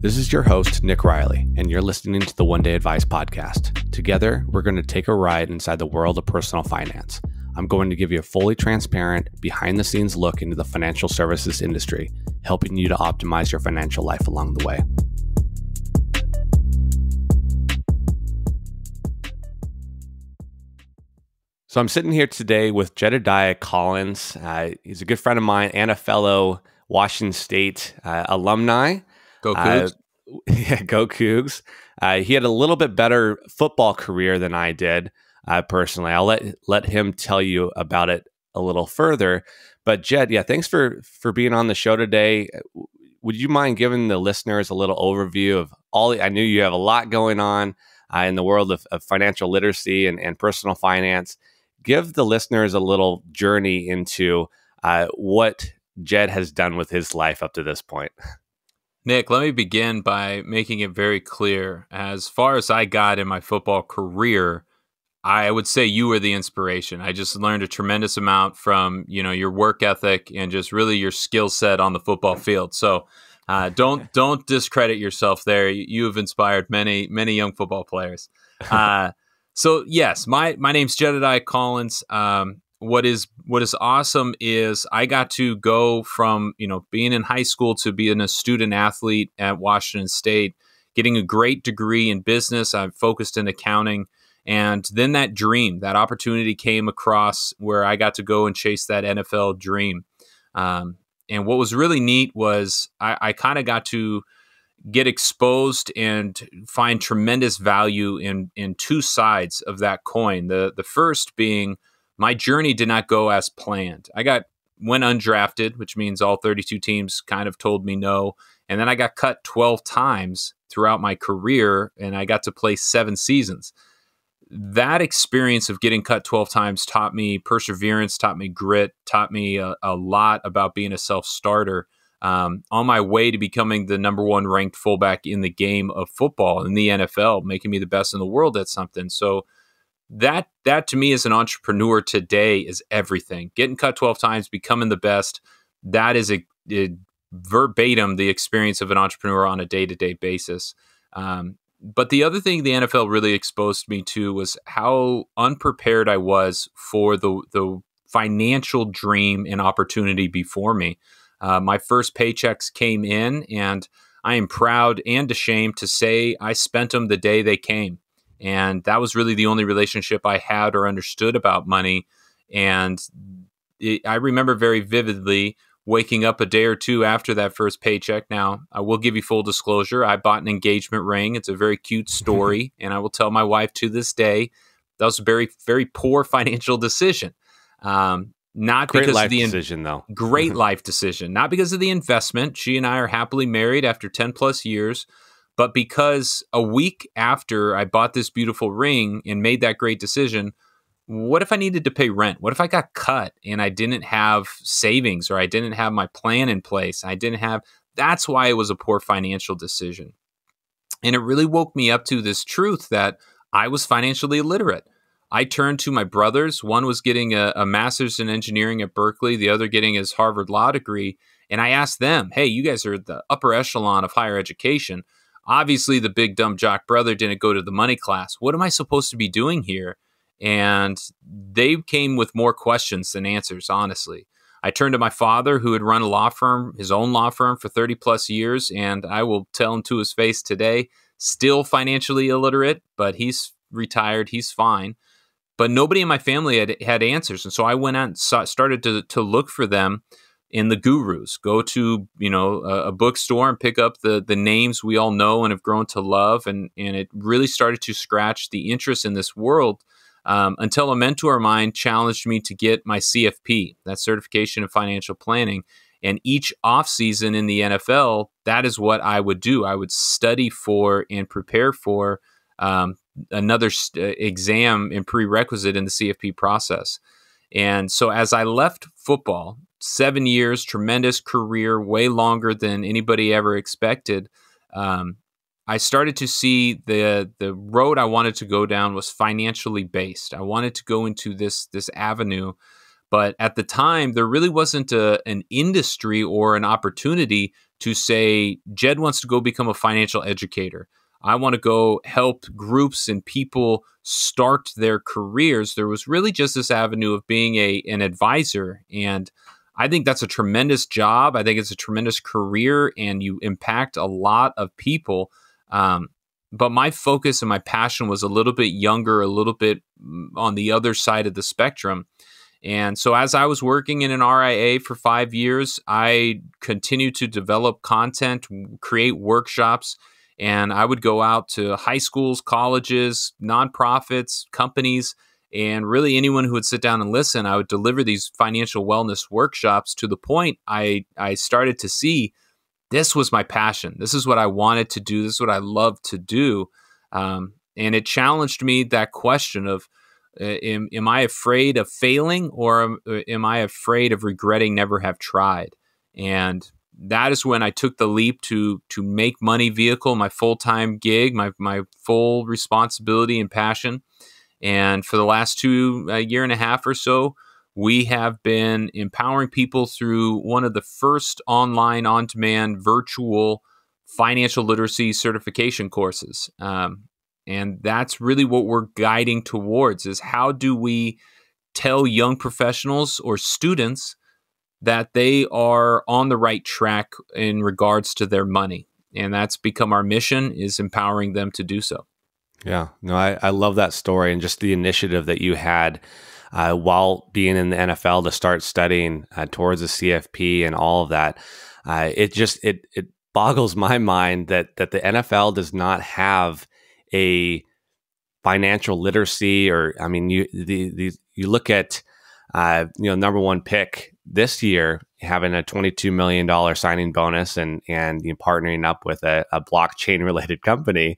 This is your host, Nick Riley, and you're listening to the One Day Advice podcast. Together, we're going to take a ride inside the world of personal finance. I'm going to give you a fully transparent, behind-the-scenes look into the financial services industry, helping you to optimize your financial life along the way. So I'm sitting here today with Jedidiah Collins. He's a good friend of mine and a fellow Washington State alumni. Go Cougs. Yeah, go Cougs. He had a little bit better football career than I did personally. I'll let him tell you about it a little further. But Jed, yeah, thanks for being on the show today. Would you mind giving the listeners a little overview of all? I knew you have a lot going on in the world of financial literacy and personal finance. Give the listeners a little journey into what Jed has done with his life up to this point. Nick, let me begin by making it very clear. As far as I got in my football career, I would say you were the inspiration. I just learned a tremendous amount from, you know, your work ethic and just really your skill set on the football field. So don't discredit yourself there. You have inspired many young football players. So yes, my name's Jedidiah Collins. What is awesome is I got to go from, you know, being in high school to being a student athlete at Washington State, getting a great degree in business. I'm focused in accounting. And then that dream, that opportunity came across where I got to go and chase that NFL dream. And what was really neat was I kind of got to get exposed and find tremendous value in two sides of that coin. The first being, my journey did not go as planned. I went undrafted, which means all 32 teams kind of told me no. And then I got cut 12 times throughout my career, and I got to play 7 seasons. That experience of getting cut 12 times taught me perseverance, taught me grit, taught me a lot about being a self-starter on my way to becoming the #1 ranked fullback in the game of football, in the NFL, making me the best in the world at something. So that to me as an entrepreneur today is everything. Getting cut 12 times, becoming the best, that is a verbatim the experience of an entrepreneur on a day-to-day basis. But the other thing the NFL really exposed me to was how unprepared I was for the financial dream and opportunity before me. My first paychecks came in, and I am proud and ashamed to say I spent them the day they came. And that was really the only relationship I had or understood about money. And I remember very vividly waking up a day or two after that first paycheck. Now, I will give you full disclosure. I bought an engagement ring. It's a very cute story. And I will tell my wife to this day, that was a very, very poor financial decision. Not because of the decision, though. Great life decision. Not because of the investment. She and I are happily married after 10 plus years. But because a week after I bought this beautiful ring and made that great decision, what if I needed to pay rent? What if I got cut and I didn't have savings, or I didn't have my plan in place? That's why it was a poor financial decision. And it really woke me up to this truth that I was financially illiterate. I turned to my brothers. One was getting a master's in engineering at Berkeley, the other getting his Harvard law degree. And I asked them, hey, you guys are the upper echelon of higher education. Obviously, the big dumb jock brother didn't go to the money class. What am I supposed to be doing here? And they came with more questions than answers, honestly. I turned to my father, who had run a law firm, his own law firm, for 30 plus years. And I will tell him to his face today, still financially illiterate, but he's retired. He's fine. But nobody in my family had answers. And so I went out and started to look for them in the gurus. Go to, you know, a bookstore and pick up the names we all know and have grown to love. And it really started to scratch the interest in this world until a mentor of mine challenged me to get my CFP, that certification in financial planning. And each offseason in the NFL, that is what I would do. I would study for and prepare for another exam and prerequisite in the CFP process. And so as I left football, 7 years, tremendous career, way longer than anybody ever expected. I started to see the road I wanted to go down was financially based. I wanted to go into this avenue, But at the time, there really wasn't an industry or an opportunity to say, Jed wants to go become a financial educator. I want to go help groups and people start their careers. There was really just this avenue of being an advisor. And I think that's a tremendous job. I think it's a tremendous career, and you impact a lot of people. But my focus and my passion was a little bit younger, a little bit on the other side of the spectrum. And so as I was working in an RIA for 5 years, I continued to develop content, create workshops, and I would go out to high schools, colleges, nonprofits, companies, and really anyone who would sit down and listen. I would deliver these financial wellness workshops to the point I started to see this was my passion. This is what I wanted to do. This is what I love to do. And it challenged me, that question of, am I afraid of failing, or am I afraid of regretting never have tried? And that is when I took the leap to make Money Vehicle my full-time gig, my full responsibility and passion. And for the last year and a half or so, we have been empowering people through one of the first online, on-demand, virtual financial literacy certification courses. And that's really what we're guiding towards, is how do we tell young professionals or students that they are on the right track in regards to their money. And that's become our mission, is empowering them to do so. Yeah, no, I love that story, and just the initiative that you had while being in the NFL to start studying towards the CFP and all of that. It boggles my mind that the NFL does not have a financial literacy, or I mean, you look at #1 pick this year having a $22 million signing bonus, and you know, partnering up with a blockchain related company,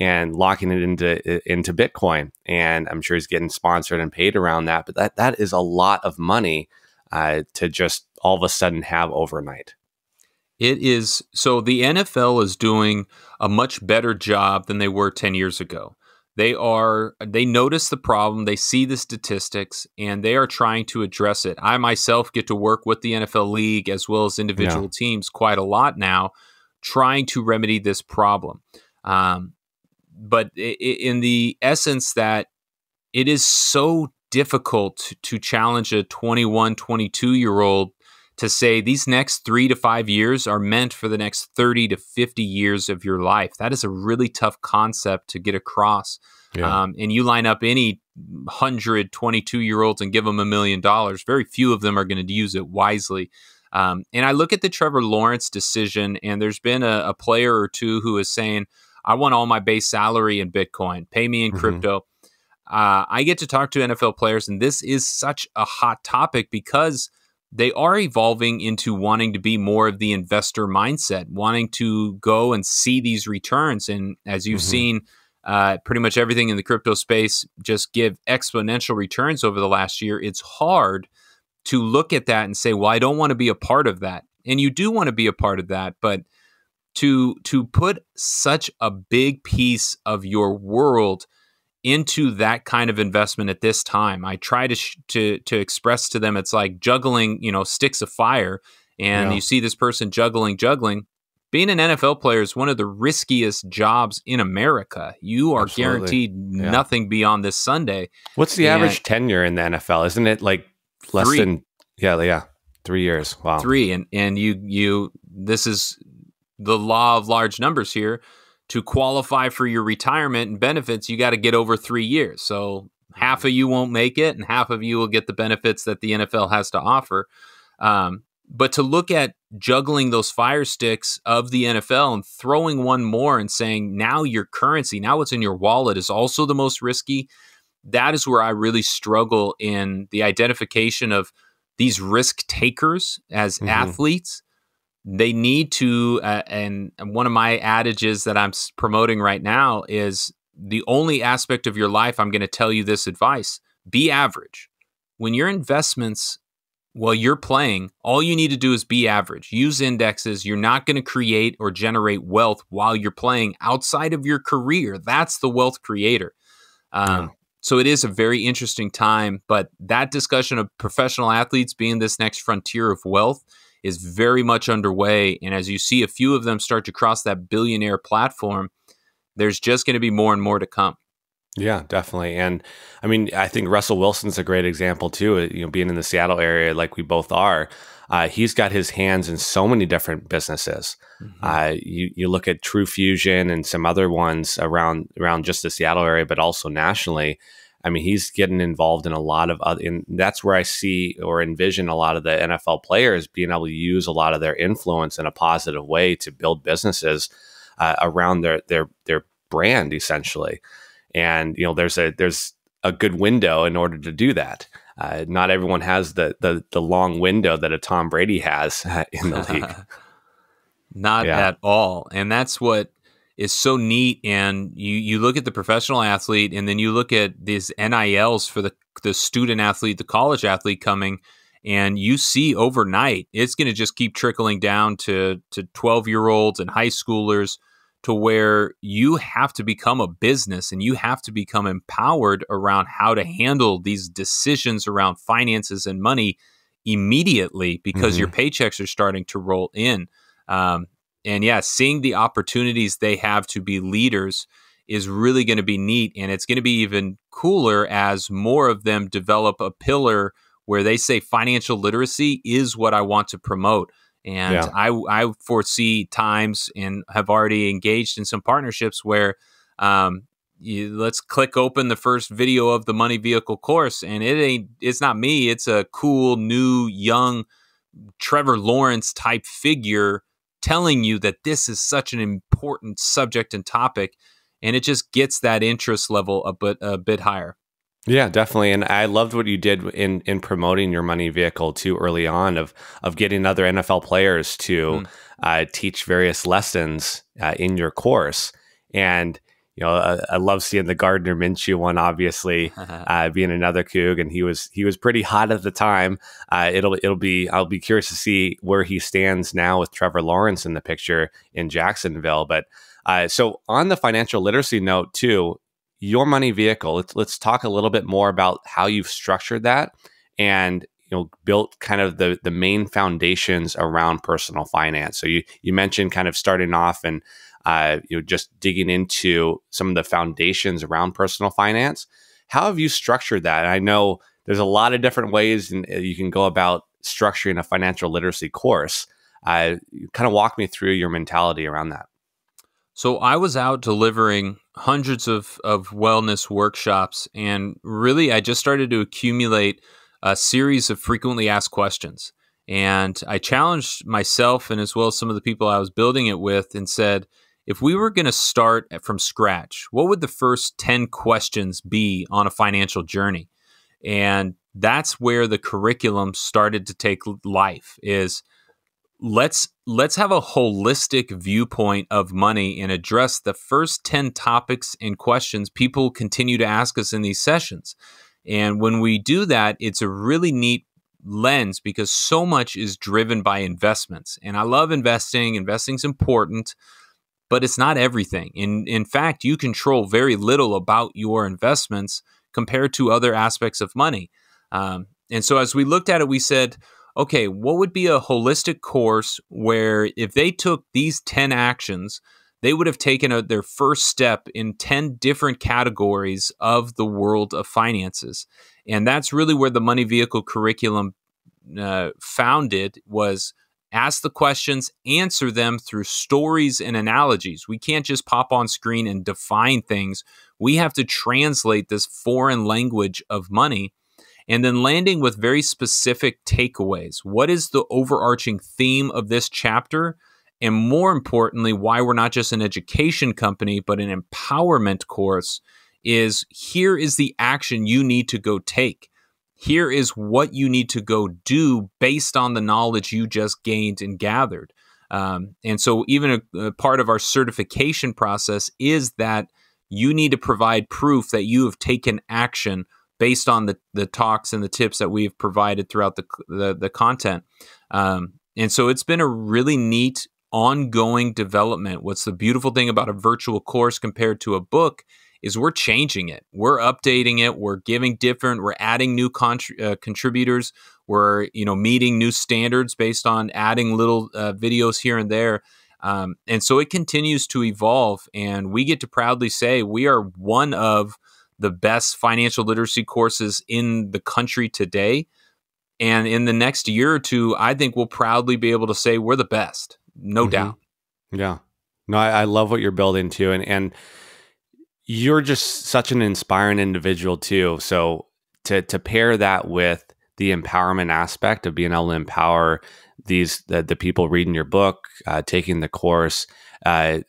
and locking it into Bitcoin, and I'm sure he's getting sponsored and paid around that. But that is a lot of money to just all of a sudden have overnight. It is. So the NFL is doing a much better job than they were 10 years ago. They notice the problem, they see the statistics, and they are trying to address it. I myself get to work with the NFL league as well as individual teams quite a lot now, trying to remedy this problem. But in the essence that it is so difficult to challenge a 21, 22-year-old to say these next 3 to 5 years are meant for the next 30 to 50 years of your life. That is a really tough concept to get across. Yeah. And you line up any 100 22-year-olds and give them $1 million. Very few of them are going to use it wisely. And I look at the Trevor Lawrence decision, and there's been a player or two who is saying, I want all my base salary in Bitcoin. Pay me in crypto. I get to talk to NFL players, and this is such a hot topic because they are evolving into wanting to be more of the investor mindset, wanting to go and see these returns. And as you've seen, pretty much everything in the crypto space just give exponential returns over the last year. It's hard to look at that and say, well, I don't want to be a part of that. And you do want to be a part of that, but to put such a big piece of your world into that kind of investment at this time, I try to express to them, it's like juggling, sticks of fire. And you see this person juggling. Being an NFL player is one of the riskiest jobs in America. You are guaranteed nothing beyond this Sunday. What's the average tenure in the NFL? Isn't it like less than 3 years? Wow. 3. And you this is the law of large numbers here. To qualify for your retirement and benefits, you got to get over 3 years. So half of you won't make it, and half of you will get the benefits that the NFL has to offer. But to look at juggling those fire sticks of the NFL and throwing one more and saying, now your currency, now what's in your wallet is also the most risky. That is where I really struggle in the identification of these risk takers as athletes. They need to, and one of my adages that I'm promoting right now is the only aspect of your life I'm going to tell you this advice, be average. When your investments, while you're playing, all you need to do is be average. Use indexes. You're not going to create or generate wealth while you're playing outside of your career. That's the wealth creator. So it is a very interesting time, but that discussion of professional athletes being this next frontier of wealth is very much underway. And as you see a few of them start to cross that billionaire platform, there's just going to be more and more to come. Yeah, definitely. And I mean, I think Russell Wilson's a great example too, you know, being in the Seattle area, like we both are. He's got his hands in so many different businesses. Mm-hmm. You look at True Fusion and some other ones around just the Seattle area, but also nationally. I mean, he's getting involved in a lot of other, and that's where I see or envision a lot of the NFL players being able to use a lot of their influence in a positive way to build businesses around their brand, essentially. And you know, there's a good window in order to do that. Not everyone has the long window that a Tom Brady has in the league. Not at all. And that's what is so neat. And you look at the professional athlete, and then you look at these NILs for the student athlete, the college athlete coming, and you see overnight, it's going to just keep trickling down to 12-year-olds and high schoolers, to where you have to become a business and you have to become empowered around how to handle these decisions around finances and money immediately, because your paychecks are starting to roll in. And yeah, seeing the opportunities they have to be leaders is really going to be neat. And it's going to be even cooler as more of them develop a pillar where they say financial literacy is what I want to promote. And yeah. I foresee times, and have already engaged in some partnerships where let's click open the first video of the Money Vehicle course, and it's not me, it's a cool new young Trevor Lawrence type figure telling you that this is such an important subject and topic, and it just gets that interest level a bit higher. Yeah, definitely. And I loved what you did in promoting your Money Vehicle too early on, of getting other NFL players to teach various lessons in your course. And you know, I love seeing the Gardner Minshew one, obviously, being another Coug, and he was pretty hot at the time. I'll be curious to see where he stands now with Trevor Lawrence in the picture in Jacksonville. But so on the financial literacy note too, Your Money Vehicle, let's talk a little bit more about how you've structured that and, you know, built kind of the main foundations around personal finance. So you mentioned kind of starting off and, you know, just digging into some of the foundations around personal finance. How have you structured that? And I know there's a lot of different ways you can go about structuring a financial literacy course. Kind of walk me through your mentality around that. So I was out delivering hundreds of wellness workshops, and really I just started to accumulate a series of frequently asked questions. And I challenged myself, and as well as some of the people I was building it with, and said, if we were going to start from scratch, what would the first 10 questions be on a financial journey? And that's where the curriculum started to take life, is let's have a holistic viewpoint of money and address the first 10 topics and questions people continue to ask us in these sessions. And when we do that, it's a really neat lens, because so much is driven by investments. And I love investing. Investing's important, but it's not everything. In fact, you control very little about your investments compared to other aspects of money. And so as we looked at it, we said, okay, what would be a holistic course where if they took these 10 actions, they would have taken their first step in 10 different categories of the world of finances? And that's really where the Money Vehicle curriculum founded, was ask the questions, answer them through stories and analogies. We can't just pop on screen and define things. We have to translate this foreign language of money. And then landing with very specific takeaways. What is the overarching theme of this chapter? And more importantly, why we're not just an education company, but an empowerment course, is here is the action you need to go take. Here is what you need to go do based on the knowledge you just gained and gathered. And so even a part of our certification process is that you need to provide proof that you have taken action based on the talks and the tips that we've provided throughout the content. And so it's been a really neat ongoing development. What's the beautiful thing about a virtual course compared to a book is we're changing it. We're updating it. We're giving different. We're adding new contributors. We're, meeting new standards based on adding little videos here and there. And so it continues to evolve, and we get to proudly say we are one of the best financial literacy courses in the country today. And in the next year or two, I think we'll proudly be able to say we're the best, no doubt. Yeah. No, I love what you're building too. And you're just such an inspiring individual too. So to pair that with the empowerment aspect of being able to empower the people reading your book, taking the course, I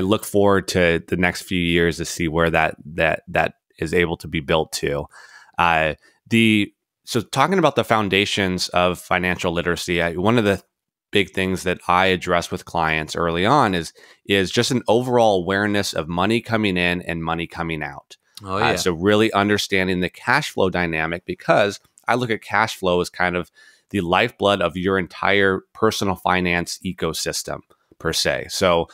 look forward to the next few years to see where that is able to be built to. So talking about the foundations of financial literacy, one of the big things that I address with clients early on is just an overall awareness of money coming in and money coming out. Oh, yeah. So really understanding the cash flow dynamic, because I look at cash flow as kind of the lifeblood of your entire personal finance ecosystem per se. So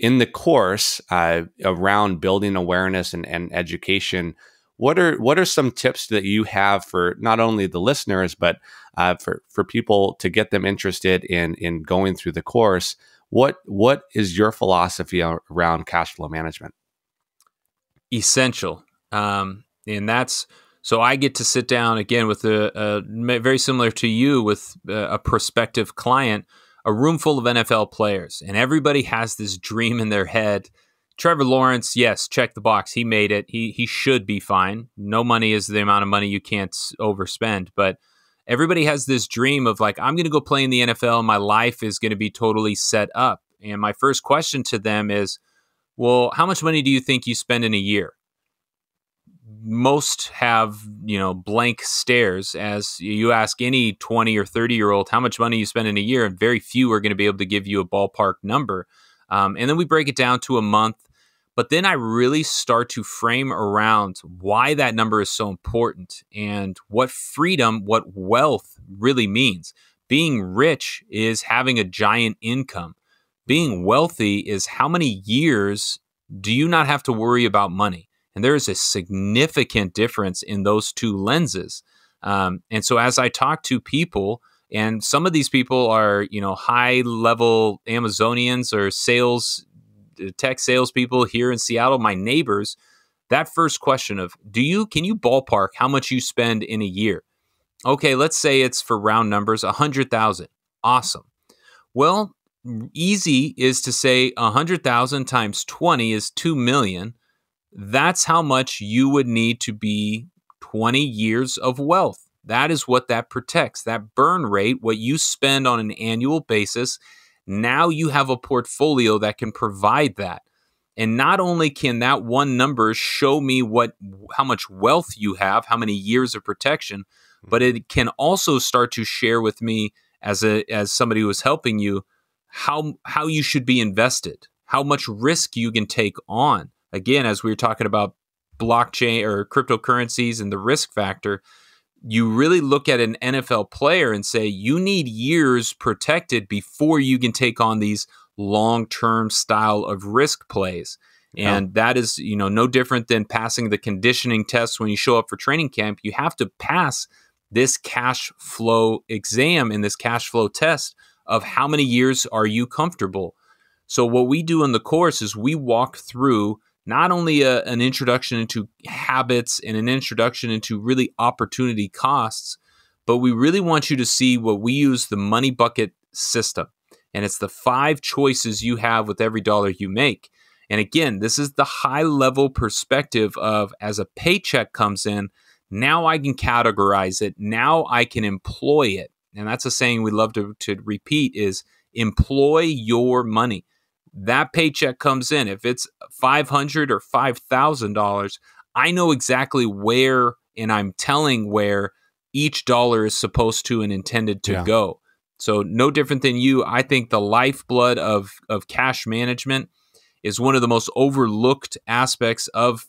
in the course around building awareness and education, what are some tips that you have for not only the listeners, but for people to get them interested in going through the course? What is your philosophy around cash flow management? Essential. And that's, so I get to sit down again with a very similar to you with a prospective client, a room full of NFL players, and everybody has this dream in their head. Trevor Lawrence, yes, check the box. He made it. He should be fine. No money is the amount of money you can't overspend. But everybody has this dream of like, I'm going to go play in the NFL. And my life is going to be totally set up. And my first question to them is, well, how much money do you think you spend in a year? Most have, blank stares as you ask any 20 or 30-year-old how much money you spend in a year, and very few are going to be able to give you a ballpark number. And then we break it down to a month. But then I really start to frame around why that number is so important and what freedom, what wealth really means. Being rich is having a giant income. Being wealthy is how many years do you not have to worry about money? And there is a significant difference in those two lenses. And so as I talk to people, and some of these people are, high-level Amazonians or tech salespeople here in Seattle, my neighbors, that first question of, can you ballpark how much you spend in a year? Okay, let's say it's, for round numbers, $100,000. Awesome. Well, easy is to say 100,000 times 20 is 2 million. That's how much you would need to be 20 years of wealth. That is what that protects. That burn rate, what you spend on an annual basis, now you have a portfolio that can provide that. And not only can that one number show me how much wealth you have, how many years of protection, but it can also start to share with me as somebody who is helping you how you should be invested, how much risk you can take on. Again, as we were talking about blockchain or cryptocurrencies and the risk factor, you really look at an NFL player and say, you need years protected before you can take on these long-term style of risk plays. Yeah. And that is, no different than passing the conditioning tests when you show up for training camp. You have to pass this cash flow exam and this cash flow test of how many years are you comfortable. So what we do in the course is we walk through not only an introduction into habits and an introduction into really opportunity costs, but we really want you to see what we use the money bucket system. And it's the 5 choices you have with every dollar you make. And again, this is the high level perspective of, as a paycheck comes in, now I can categorize it. Now I can employ it. And that's a saying we love to repeat is employ your money. That paycheck comes in. If it's $500 or $5,000, I know exactly where, and I'm telling where each dollar is supposed to and intended to go. So no different than you. I think the lifeblood of cash management is one of the most overlooked aspects of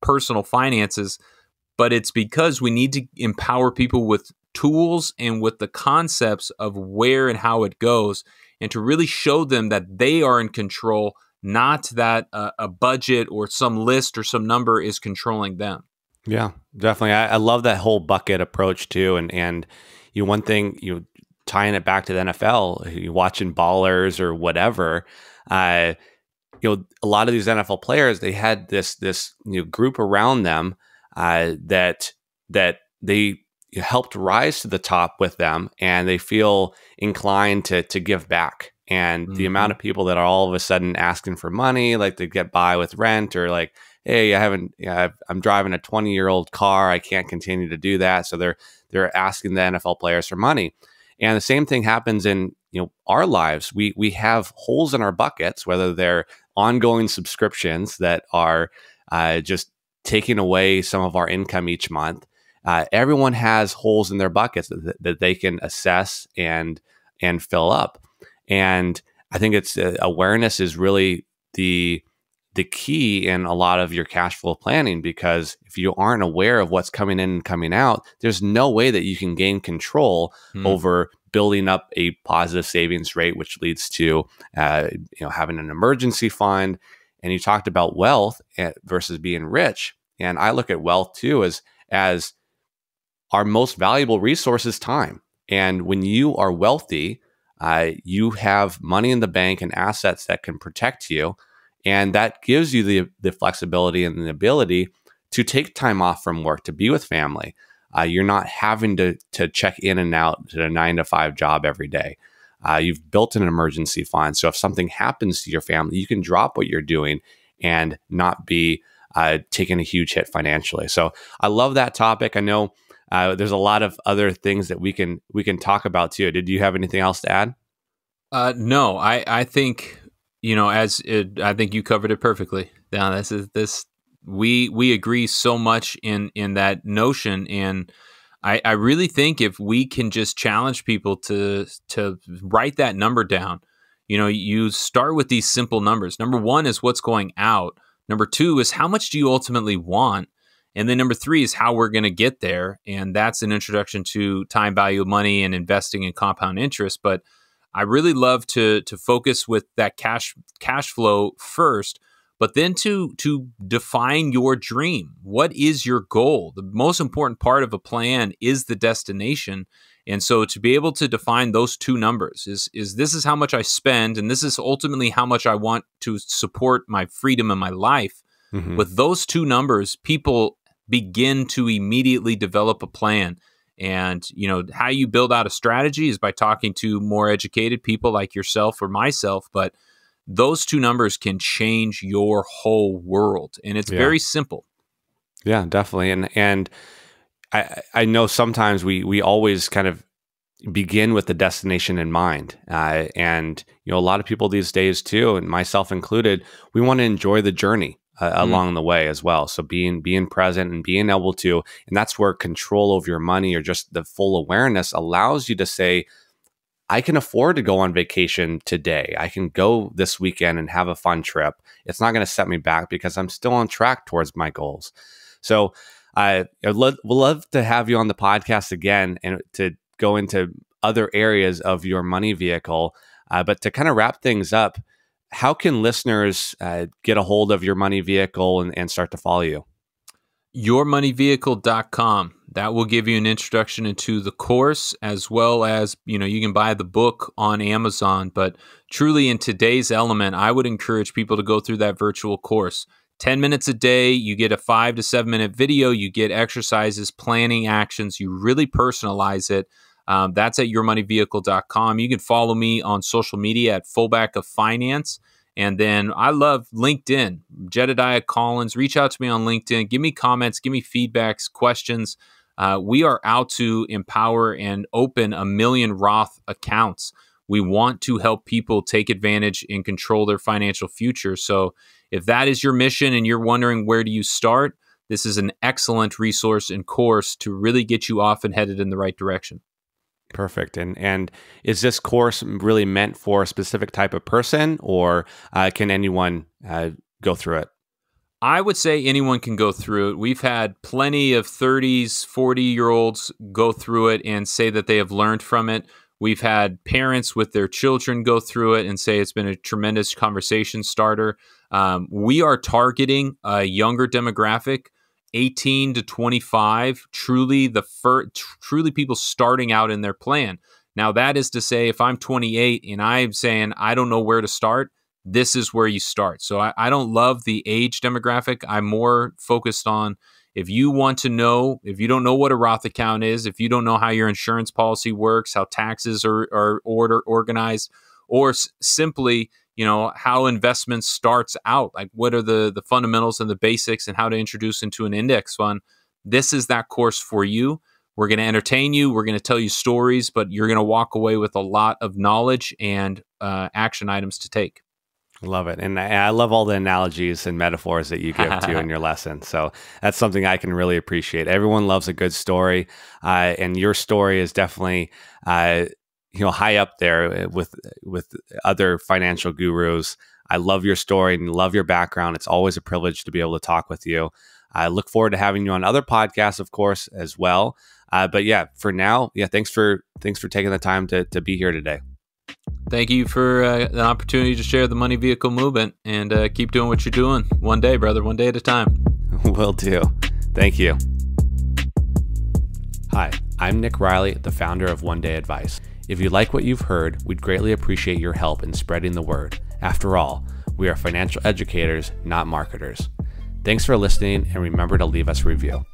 personal finances, but it's because we need to empower people with tools and with the concepts of where and how it goes, and to really show them that they are in control, not that a budget or some list or some number is controlling them. Yeah, definitely. I love that whole bucket approach too. And you know, one thing, you know, tying it back to the NFL, you watching Ballers or whatever, you know, a lot of these NFL players, they had this you know, group around them that they helped rise to the top with them, and they feel inclined to give back. And the amount of people that are all of a sudden asking for money, like to get by with rent, or like, hey, I'm driving a 20-year-old car, I can't continue to do that. So they're asking the NFL players for money. And the same thing happens in, you know, our lives. We have holes in our buckets, whether they're ongoing subscriptions that are just taking away some of our income each month. Everyone has holes in their buckets that they can assess and fill up. And I think it's awareness is really the key in a lot of your cash flow planning, because if you aren't aware of what's coming in and coming out, there's no way that you can gain control over building up a positive savings rate, which leads to you know, having an emergency fund. And you talked about wealth versus being rich, and I look at wealth too as our most valuable resource is time. And when you are wealthy, you have money in the bank and assets that can protect you. And that gives you the flexibility and the ability to take time off from work, to be with family. You're not having to check in and out to a 9-to-5 job every day. You've built an emergency fund. So if something happens to your family, you can drop what you're doing and not be taking a huge hit financially. So I love that topic. I know there's a lot of other things that we can talk about too. Did you have anything else to add? No, I think, you know, I think you covered it perfectly. Now, we agree so much in that notion, and I really think if we can just challenge people to write that number down. You know, you start with these simple numbers. Number one is what's going out. Number two is how much do you ultimately want? And then number three is how we're going to get there. And that's an introduction to time value of money and investing in compound interest. But I really love to focus with that cash flow first, but then to define your dream. What is your goal? The most important part of a plan is the destination. And so to be able to define those two numbers is this is how much I spend, and this is ultimately how much I want to support my freedom in my life. Mm-hmm. With those two numbers, people begin to immediately develop a plan. And, you know, how you build out a strategy is by talking to more educated people like yourself or myself, but those two numbers can change your whole world. And it's very simple. Yeah, definitely. And I know sometimes we always kind of begin with the destination in mind. And, you know, a lot of people these days too, and myself included, we want to enjoy the journey along the way as well. So being present and being able to, and that's where control over your money or just the full awareness allows you to say, I can afford to go on vacation today. I can go this weekend and have a fun trip. It's not going to set me back because I'm still on track towards my goals. So I would love to have you on the podcast again and to go into other areas of your money vehicle. But to kind of wrap things up, how can listeners get a hold of Your Money Vehicle and start to follow you? YourMoneyVehicle.com. That will give you an introduction into the course, as well as, you know, you can buy the book on Amazon. But truly in today's element, I would encourage people to go through that virtual course. 10 minutes a day, you get a 5- to 7-minute video, you get exercises, planning actions, you really personalize it. That's at YourMoneyVehicle.com. You can follow me on social media at Fullback of Finance. And then I love LinkedIn, Jedidiah Collins. Reach out to me on LinkedIn. Give me comments, give me feedbacks, questions. We are out to empower and open a million Roth accounts. We want to help people take advantage and control their financial future. So if that is your mission and you're wondering where do you start, this is an excellent resource and course to really get you off and headed in the right direction. Perfect. And is this course really meant for a specific type of person, or can anyone go through it? I would say anyone can go through it. We've had plenty of 30s, 40-year-olds go through it and say that they have learned from it. We've had parents with their children go through it and say it's been a tremendous conversation starter. We are targeting a younger demographic, 18 to 25, truly people starting out in their plan. Now, that is to say, if I'm 28 and I'm saying I don't know where to start, this is where you start. So I don't love the age demographic. I'm more focused on, if you want to know, if you don't know what a Roth account is, if you don't know how your insurance policy works, how taxes are organized, or simply, you know, how investment starts out, like what are the fundamentals and the basics and how to introduce into an index fund, this is that course for you. We're going to entertain you. We're going to tell you stories, but you're going to walk away with a lot of knowledge and action items to take. Love it. And I love all the analogies and metaphors that you give to in your lesson. So that's something I can really appreciate. Everyone loves a good story. And your story is definitely, you know, high up there with other financial gurus. I love your story and love your background. It's always a privilege to be able to talk with you. I look forward to having you on other podcasts, of course, as well. But yeah, for now, yeah, thanks for taking the time to be here today. Thank you for the opportunity to share the Money Vehicle movement, and keep doing what you're doing. One day, brother, one day at a time. Will do. Thank you. Hi, I'm Nick Riley, the founder of One Day Advice. If you like what you've heard, we'd greatly appreciate your help in spreading the word. After all, we are financial educators, not marketers. Thanks for listening, and remember to leave us a review.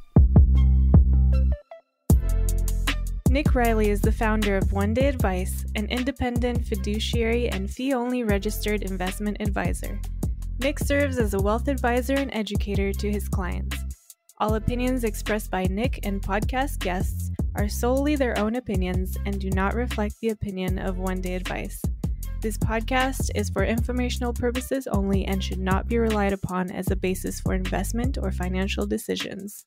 Nick Riley is the founder of One Day Advice, an independent fiduciary and fee-only registered investment advisor. Nick serves as a wealth advisor and educator to his clients. All opinions expressed by Nick and podcast guests are solely their own opinions and do not reflect the opinion of One Day Advice. This podcast is for informational purposes only and should not be relied upon as a basis for investment or financial decisions.